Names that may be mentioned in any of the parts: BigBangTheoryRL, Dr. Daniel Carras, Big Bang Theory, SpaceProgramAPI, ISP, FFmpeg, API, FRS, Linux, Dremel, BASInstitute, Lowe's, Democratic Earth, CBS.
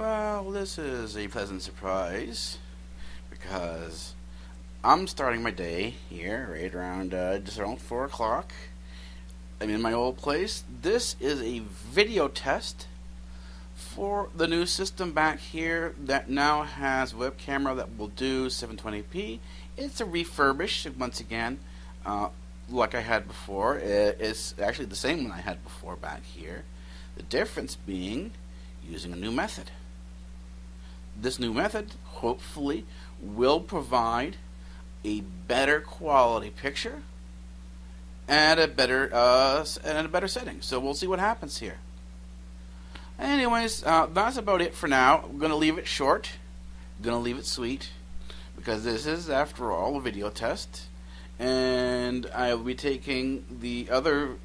Well, this is a pleasant surprise because I'm starting my day here right around just around 4 o'clock. I'm in my old place. This is a video test for the new system back here that now has web camera that will do 720p. It's a refurbish once again, like I had before. It's actually the same one I had before back here. The difference being using a new method. This new method hopefully will provide a better quality picture and a better setting. So we'll see what happens here. Anyways, that's about it for now. I'm going to leave it short. I'm going to leave it sweet because this is, after all, a video test, and I'll be taking the other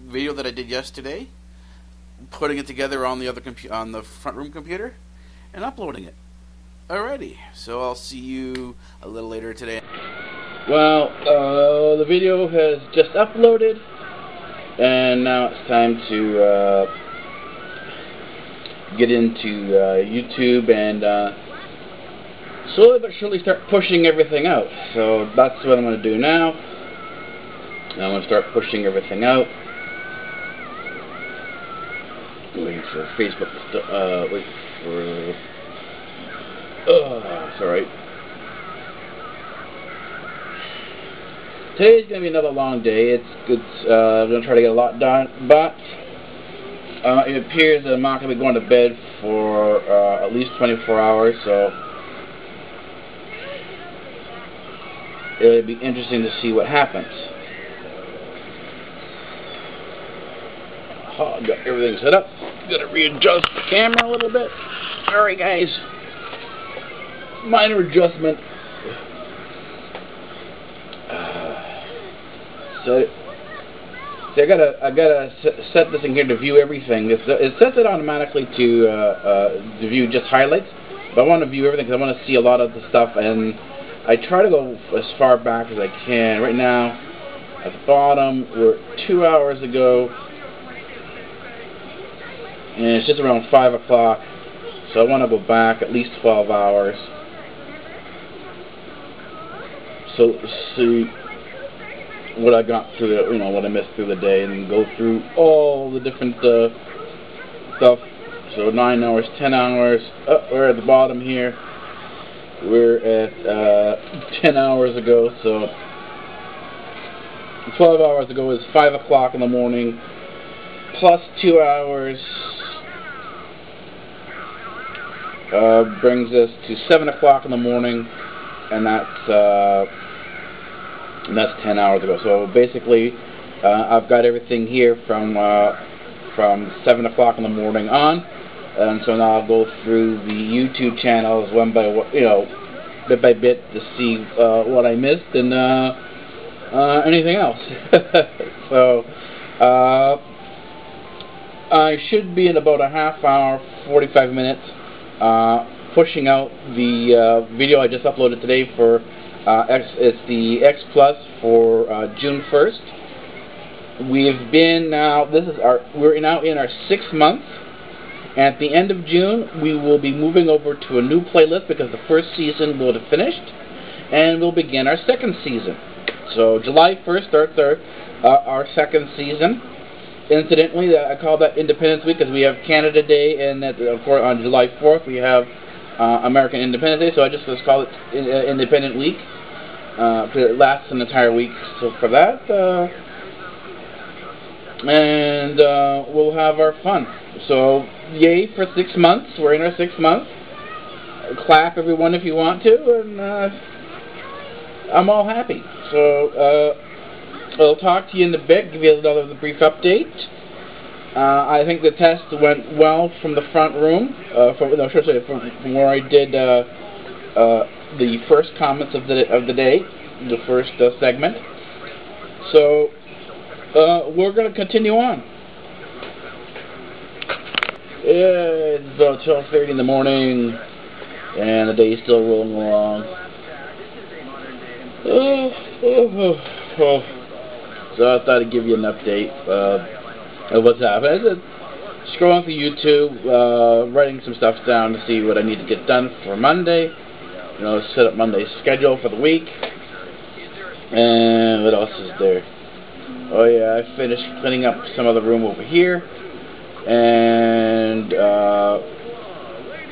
video that I did yesterday, putting it together on the other front room computer, and uploading it. Alrighty, so I'll see you a little later today. Well, the video has just uploaded, and now it's time to get into YouTube and slowly but surely start pushing everything out. So that's what I'm going to do now. I'm going to start pushing everything out. Waiting for Facebook to wait for. It's alright. Today's going to be another long day. I'm going to try to get a lot done, but it appears that I'm not going to be going to bed for at least 24 hours, so it'll be interesting to see what happens. Oh, got everything set up. Got to readjust the camera a little bit. Sorry, guys. Minor adjustment. So I gotta set this in here to view everything. It sets it automatically to view just highlights, but I want to view everything because I want to see a lot of the stuff, and I try to go as far back as I can. Right now, at the bottom, we're 2 hours ago, and it's just around 5 o'clock, so I want to go back at least 12 hours. So let's see what I got through the, what I missed through the day, and go through all the different stuff. So 9 hours, 10 hours. We're at the bottom here. We're at 10 hours ago. So 12 hours ago is 5 o'clock in the morning, plus 2 hours brings us to 7 o'clock in the morning, and that's. And that's 10 hours ago. So basically, I've got everything here from 7 o'clock in the morning on. And so now I'll go through the YouTube channels one by one, bit by bit, to see what I missed and anything else. So I should be in about a half hour, 45 minutes, pushing out the video I just uploaded today for. It's the X Plus for June 1st. We've been now. We're now in our 6th month. At the end of June, we will be moving over to a new playlist because the first season will have finished, and we'll begin our 2nd season. So July 1st starts our 2nd season. Incidentally, I call that Independence Week because we have Canada Day, and of course on July 4th we have American Independence Day. So I just let's call it Independent Week. It lasts an entire week, so for that, and we'll have our fun. So yay for 6 months. We're in our 6 months. Clap everyone if you want to, and I'm all happy. So I'll talk to you in the bit, give you another brief update. I think the test went well from the front room, from where I did the first comments of the day, the first segment. So we're going to continue on. It's about 12:30 in the morning, and the day's still rolling along. So I thought I'd give you an update. What's happening? Scrolling through YouTube, writing some stuff down to see what I need to get done for Monday. You know, set up Monday's schedule for the week. And what else is there? Oh yeah, I finished cleaning up some of the room over here, and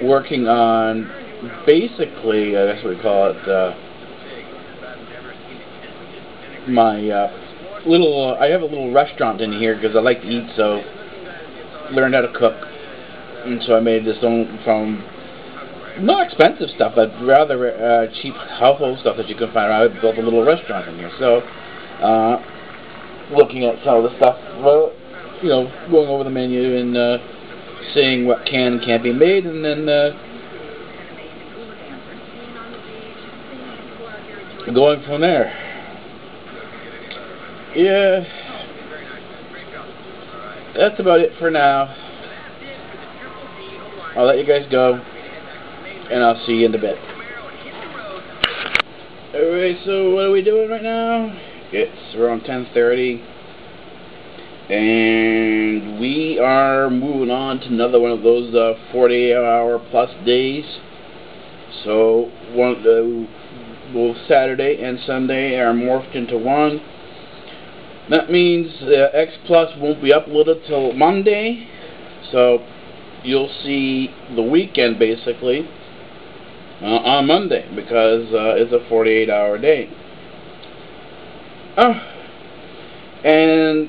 working on basically, I guess we call it my little. I have a little restaurant in here because I like to eat, so learned how to cook, and so I made this own from not expensive stuff, but rather cheap household stuff that you can find around. I built a little restaurant in here, so looking at some of the stuff, well, you know, going over the menu and seeing what can and can't be made, and then going from there. Yeah, that's about it for now. I'll let you guys go, and I'll see you in a bit. Alright, so what are we doing right now? It's around 10:30, and we are moving on to another one of those 40-hour plus days. So one, both Saturday and Sunday are morphed into one. That means X Plus won't be uploaded till Monday, so you'll see the weekend basically. On Monday, because it's a 48-hour day. Oh. And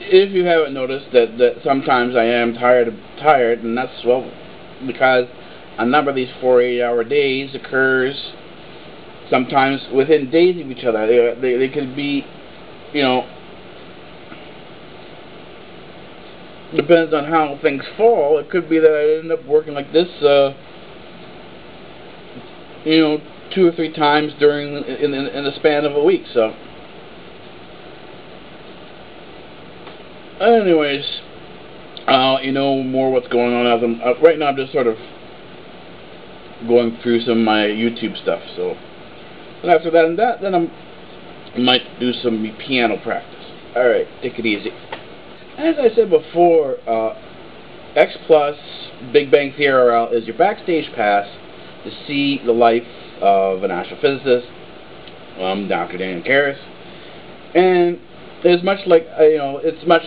if you haven't noticed that sometimes I am tired, and that's well because a number of these 48-hour days occurs sometimes within days of each other. They could be, you know, depends on how things fall. It could be that I end up working like this. You know, 2 or 3 times during in the span of a week. So, anyways, you know more what's going on. Right now, I'm just sort of going through some of my YouTube stuff. So, and after that and that, then I might do some piano practice. All right, take it easy. As I said before, X Plus Big Bang TheoryRL is your backstage pass to see the life of an astrophysicist, Dr. Daniel Carras, and there's much like you know, it's much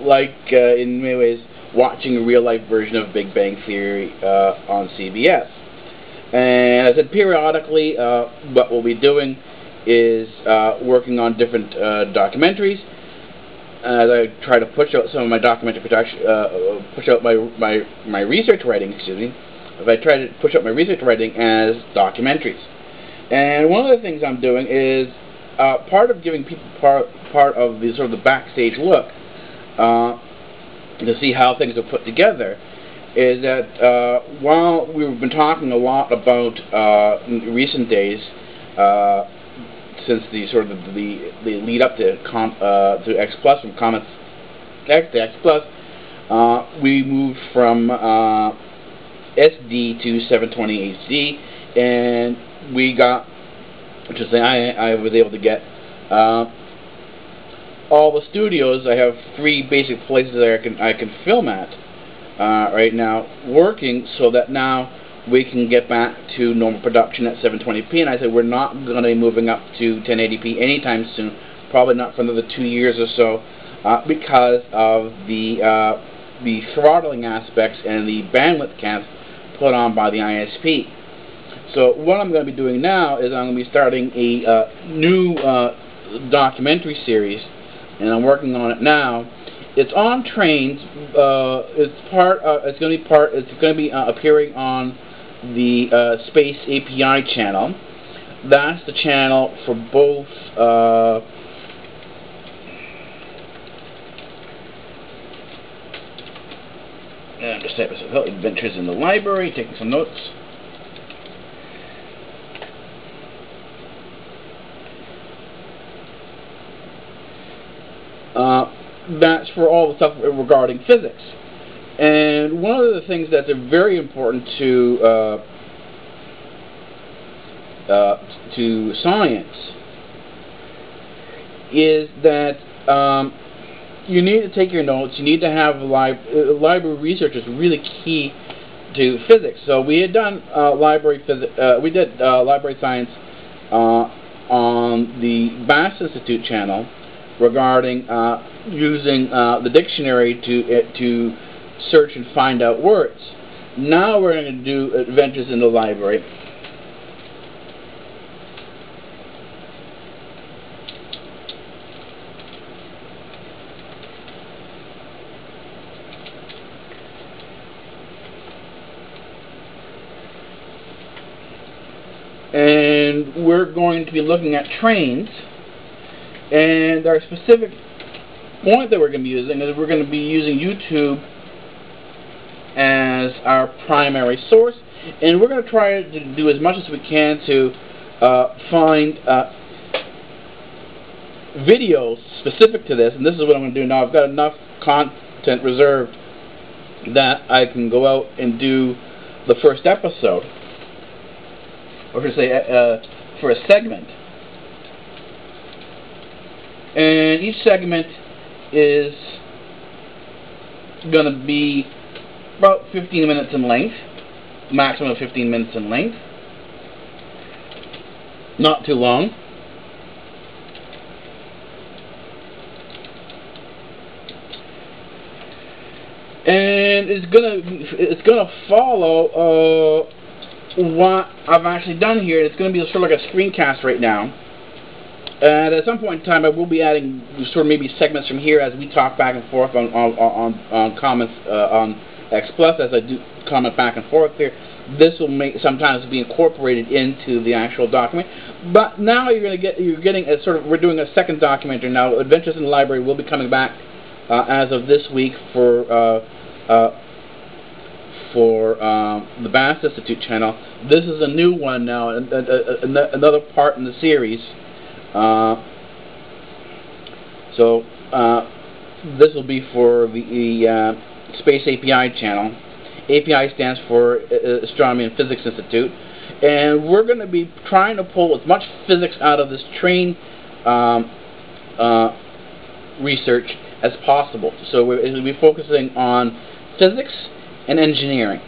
like in many ways watching a real-life version of Big Bang Theory on CBS. And as I said, periodically, what we'll be doing is working on different documentaries. As I try to push out some of my documentary production, push out my research writing. Excuse me. If I try to push up my research writing as documentaries. And one of the things I'm doing is part of giving people part of the sort of the backstage look to see how things are put together is that while we've been talking a lot about in recent days since the sort of the lead up to X Plus from comments X to X Plus, we moved from SD to 720 HD, and we got, which is I was able to get all the studios. I have 3 basic places that I can film at right now working, so that now we can get back to normal production at 720p. And I said we're not going to be moving up to 1080p anytime soon, probably not for another 2 years or so, because of the throttling aspects and the bandwidth caps put on by the ISP. So what I'm going to be doing now is I'm going to be starting a new documentary series, and I'm working on it now, It's on trains. It's going to be appearing on the Space API channel. That's the channel for both Adventures in the Library, taking some notes. That's for all the stuff regarding physics. And one of the things that's very important to science is that you need to take your notes. You need to have library research is really key to physics. So we had done library science on the BASInstitute channel regarding using the dictionary to search and find out words. Now we're going to do Adventures in the Library. And we're going to be looking at trains. And our specific point that we're going to be using is we're going to be using YouTube as our primary source, and we're going to try to do as much as we can to find videos specific to this. And this is what I'm going to do now. I've got enough content reserved that I can go out and do the first episode, or to say for a segment. And each segment is going to be about 15 minutes in length, maximum of 15 minutes in length, not too long. And it's going to follow what I've actually done here. It's going to be sort of like a screencast right now. And at some point in time, I will be adding sort of maybe segments from here as we talk back and forth on comments on X+. As I do comment back and forth here, this will sometimes be incorporated into the actual document. But now you're getting a sort of, we're doing a second documentary now. Adventures in the Library will be coming back as of this week for the BASInstitute channel. This is a new one now, another part in the series. This will be for the Space API channel. API stands for Astronomy and Physics Institute, and we're going to be trying to pull as much physics out of this train research as possible. So we're going to be focusing on physics and engineering.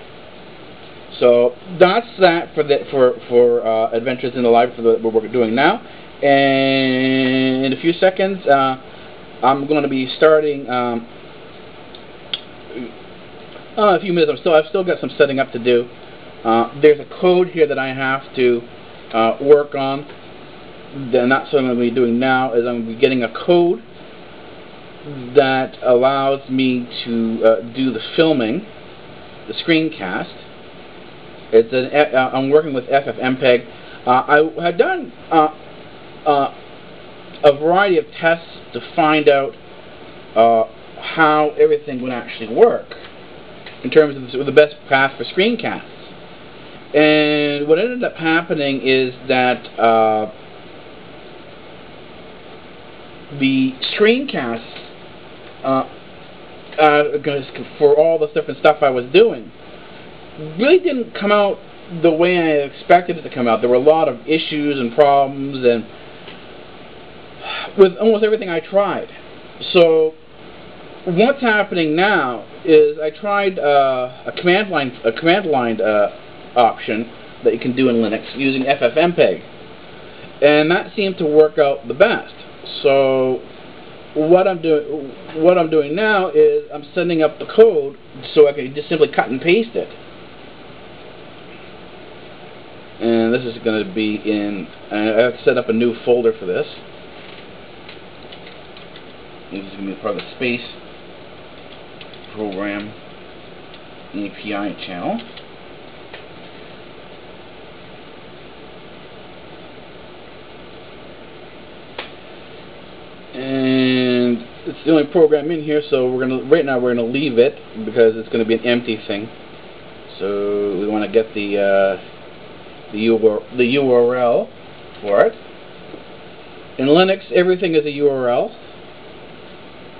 So that's that for Adventures in the Library for what we're doing now. And in a few seconds, I'm going to be starting. A few minutes. I've still got some setting up to do. There's a code here that I have to work on. That's what I'm going to be doing now. Is I'm going to be getting a code that allows me to do the filming, the screencast. It's I'm working with FFmpeg. I had done a variety of tests to find out how everything would actually work in terms of the best path for screencasts. And what ended up happening is that the screencasts for all the different stuff I was doing really didn't come out the way I expected it to come out. There were a lot of issues and problems and with almost everything I tried. So what's happening now is I tried a command line option that you can do in Linux using FFmpeg, and that seemed to work out the best. So what I'm doing now is I'm setting up the code so I can just simply cut and paste it. And this is going to be in. I've set up a new folder for this. This is going to be part of the space program API channel. And it's the only program in here, so we're gonna right now leave it because it's gonna be an empty thing. So we want to get the URL for it. In Linux, everything is a URL.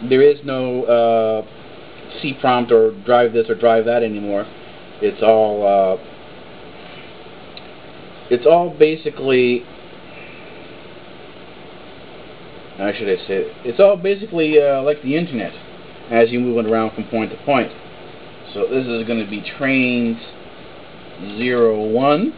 There is no cprompt or drive this or drive that anymore. It's all basically. How should I say it? It's all basically like the internet, as you move it around from point to point. So this is going to be trains01.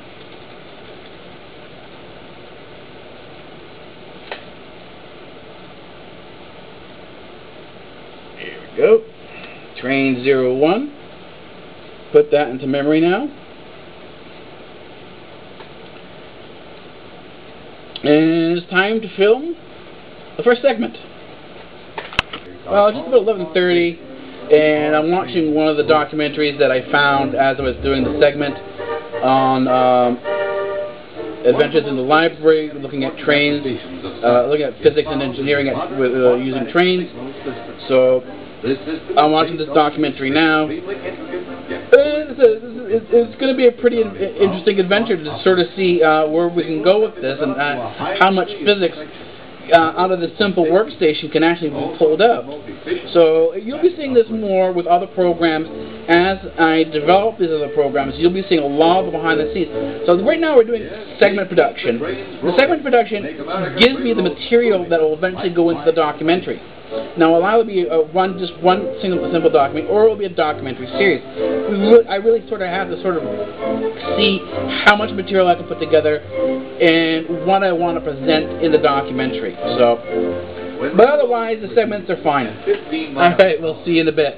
There we go. Train01. Put that into memory now. And it's time to film the first segment. Well, it's just about 11:30, and I'm watching one of the documentaries that I found as I was doing the segment on adventures in the library, looking at trains, looking at physics and engineering using trains. So I'm watching this documentary now. It's going to be a pretty interesting adventure to sort of see where we can go with this, and how much physics out of the simple workstation can actually be pulled up. So you'll be seeing this more with other programs. As I develop these other programs, you'll be seeing a lot of behind the scenes. So right now we're doing segment production. The segment production gives me the material that will eventually go into the documentary. Now, it'll either be just one simple document, or it'll be a documentary series. I really sort of have to sort of see how much material I can put together and what I want to present in the documentary. So, but otherwise, the segments are fine. All right, we'll see you in a bit.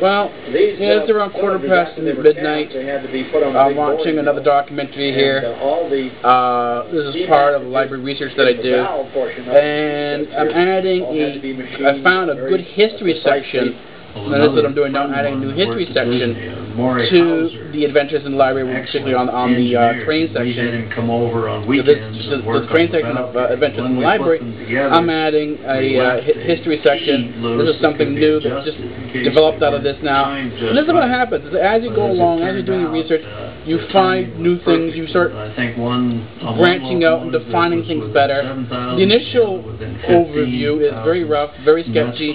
Well, it's around 20:15 midnight. I'm watching another documentary here. This is part of the library research that I do. And I'm adding I found a good history section. And that's what I'm doing now. I'm adding a new history section to the adventures in the library, particularly on the train section. The train section of adventures in the library, I'm adding a history section. This is something new that's just developed out of this now. And this is what happens. As you go along, as you're doing your research, you find new things. You start branching out and defining things better. The initial overview is very rough, very sketchy.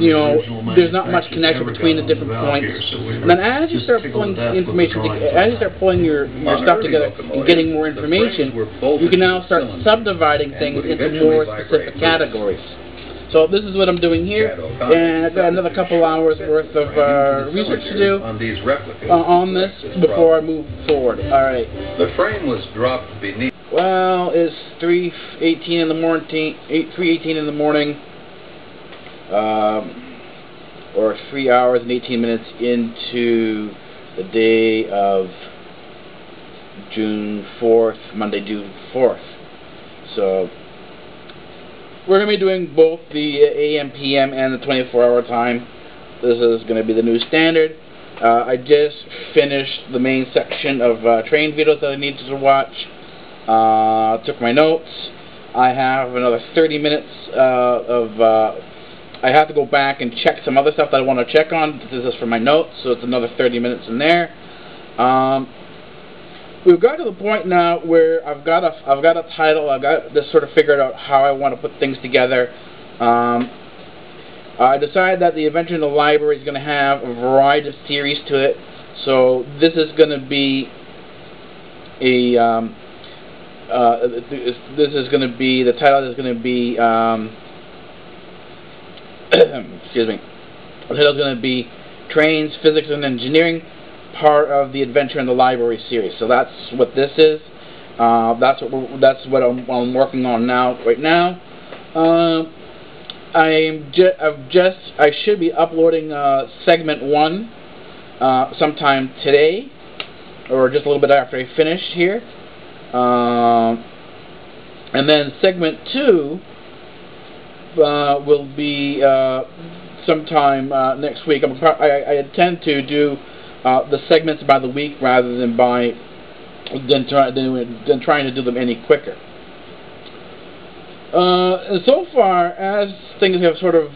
You know, there's not much connection between the different points. And then as you start pulling information, as you start pulling your stuff together and getting more information, you can now start subdividing things into more specific categories. So this is what I'm doing here, and I've got another couple hours worth of research to do on this before I move forward. All right. The frame was dropped beneath. Well, it's 3:18 in the morning. 3:18 in the morning. Or 3 hours and 18 minutes into the day of June 4th, Monday, June 4th. So we're going to be doing both the AM, PM, and the 24-hour time. This is going to be the new standard. I just finished the main section of train videos that I needed to watch. Took my notes. I have another 30 minutes of I have to go back and check some other stuff that I want to check on. This is for my notes, so it's another 30 minutes in there. We've got to the point now where I've got a title. I've got this sort of figured out how I want to put things together. I decided that the adventure in the library is going to have a variety of series to it. So this is going to be a this is going to be the title is going to be. Excuse me. The title is going to be Trains, Physics, and Engineering, part of the Adventure in the Library series. So that's what this is. That's what I'm working on now. Right now, I should be uploading segment one sometime today, or just a little bit after I finish here, and then segment two. Will be sometime next week. I intend to do the segments by the week rather than trying to do them any quicker. And so far, as things have sort of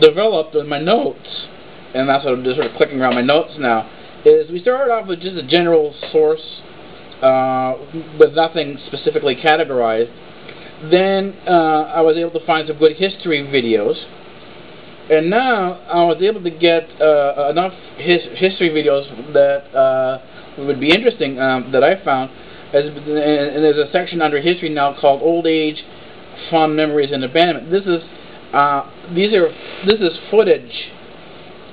developed in my notes, and that's what I'm just sort of clicking around my notes now, is we started off with just a general source with nothing specifically categorized. Then I was able to find some good history videos, and now I was able to get enough history videos that would be interesting that I found. And there's a section under history now called "Old Age, Fond Memories, and Abandonment." This is footage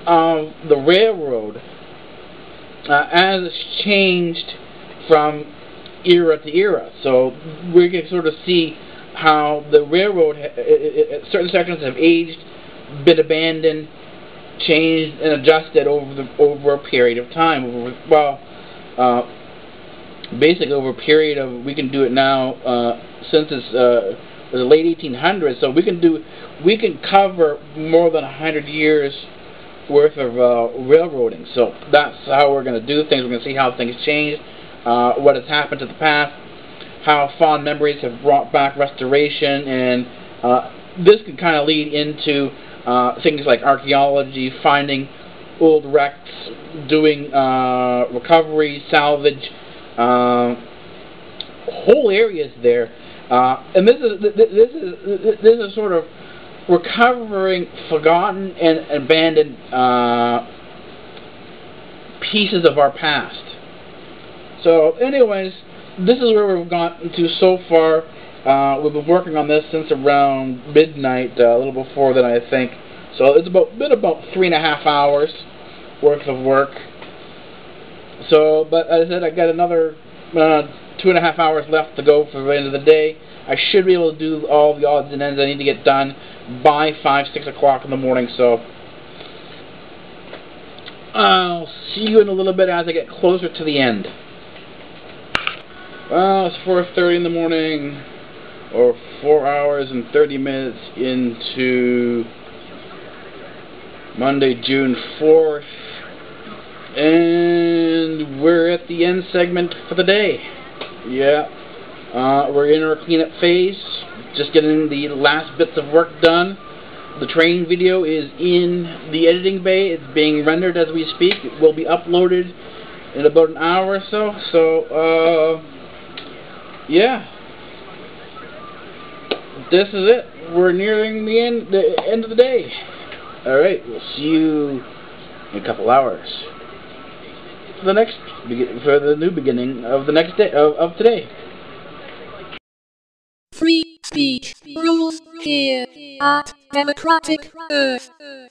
of the railroad as it's changed from era to era. So we can sort of see how the railroad, certain sections have aged, been abandoned, changed, and adjusted over a period of time. Basically over a period of, we can do it now since it's the late 1800s, so we can cover more than 100 years worth of railroading. So that's how we're going to do things. We're going to see how things changed, what has happened to the past, how fond memories have brought back restoration, and this can kind of lead into things like archaeology, finding old wrecks, doing recovery, salvage. Whole areas there, and this is sort of recovering forgotten and abandoned pieces of our past. So, anyways, this is where we've gotten to so far. We've been working on this since around midnight, a little before that, I think. So it's about 3.5 hours worth of work. So, but as I said, I got another 2.5 hours left to go for the end of the day. I should be able to do all the odds and ends I need to get done by 5, 6 o'clock in the morning. So, I'll see you in a little bit as I get closer to the end. Well, it's 4:30 in the morning, or 4 hours and 30 minutes into Monday, June 4th. And we're at the end segment for the day. Yeah. We're in our cleanup phase. Just getting the last bits of work done. The train video is in the editing bay. It's being rendered as we speak. It will be uploaded in about an hour or so. So, yeah. This is it. We're nearing the end of the day. Alright, we'll see you in a couple hours. For the new beginning of the next day of today. Free speech rules here at Democratic Earth.